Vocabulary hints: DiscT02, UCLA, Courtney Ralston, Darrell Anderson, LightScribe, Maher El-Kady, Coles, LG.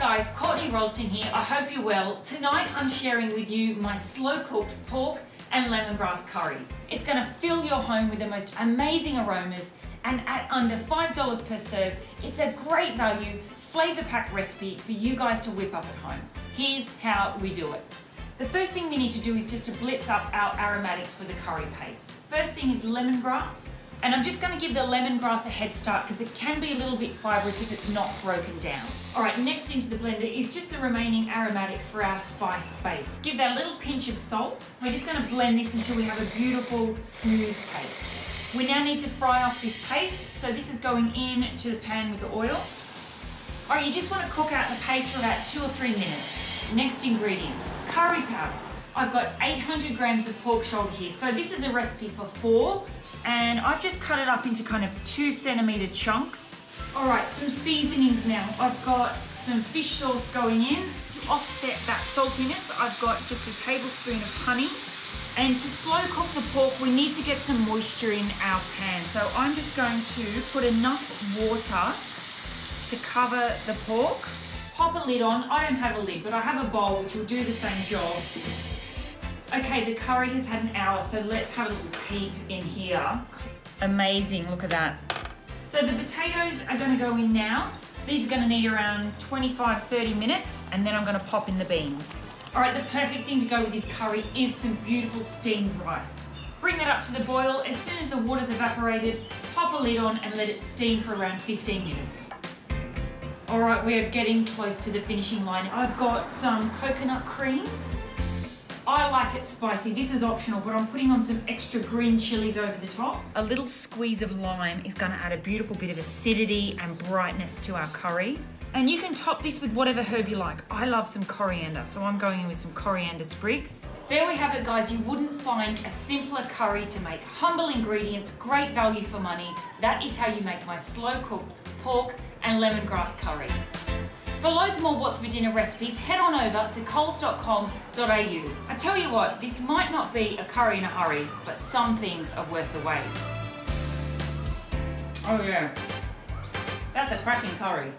guys, Courtney Ralston here. I hope you're well. Tonight I'm sharing with you my slow cooked pork and lemongrass curry. It's going to fill your home with the most amazing aromas, and at under $5 per serve, it's a great value flavour pack recipe for you guys to whip up at home. Here's how we do it. The first thing we need to do is just to blitz up our aromatics for the curry paste. First thing is lemongrass. And I'm just going to give the lemongrass a head start because it can be a little bit fibrous if it's not broken down. Alright, next into the blender is just the remaining aromatics for our spice base. Give that a little pinch of salt. We're just going to blend this until we have a beautiful, smooth paste. We now need to fry off this paste, so this is going into the pan with the oil. Alright, you just want to cook out the paste for about 2 or 3 minutes. Next ingredients, curry powder. I've got 800 grams of pork shoulder here, so this is a recipe for 4, and I've just cut it up into kind of 2 centimetre chunks. Alright, some seasonings now. I've got some fish sauce going in. To offset that saltiness, I've got just a tablespoon of honey. And to slow cook the pork, we need to get some moisture in our pan. So I'm just going to put enough water to cover the pork. Pop a lid on. I don't have a lid, but I have a bowl which will do the same job. Okay, the curry has had an hour, so let's have a little peep in here. Amazing, look at that. So the potatoes are going to go in now. These are going to need around 25-30 minutes, and then I'm going to pop in the beans. All right, the perfect thing to go with this curry is some beautiful steamed rice. Bring that up to the boil. As soon as the water's evaporated, pop a lid on and let it steam for around 15 minutes. All right, we are getting close to the finishing line. I've got some coconut cream. I like it spicy. This is optional, but I'm putting on some extra green chilies over the top. A little squeeze of lime is going to add a beautiful bit of acidity and brightness to our curry. And you can top this with whatever herb you like. I love some coriander, so I'm going in with some coriander sprigs. There we have it, guys. You wouldn't find a simpler curry to make. Humble ingredients, great value for money. That is how you make my slow-cooked pork and lemongrass curry. For loads more What's for Dinner recipes, head on over to coles.com.au. I tell you what, this might not be a curry in a hurry, but some things are worth the wait. Oh yeah, that's a cracking curry.